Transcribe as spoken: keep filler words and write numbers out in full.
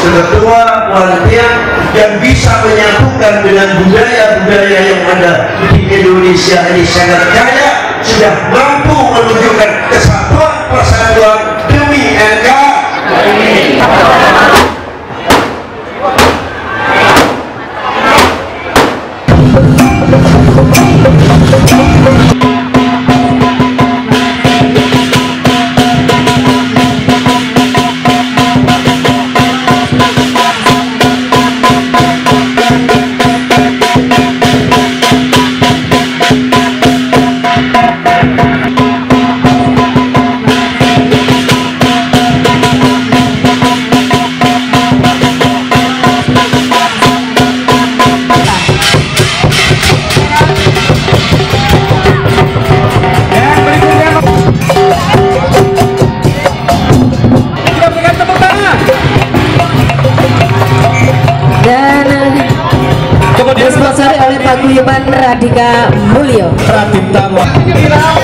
berketua kualitas dan bisa menyatukan dengan budaya-budaya yang ada di Indonesia ini sangat kaya, sudah mampu menunjukkan kesatuan persatuan demi N K R I. Disponsori oleh Paguyuban Radika Mulyo Pratipta.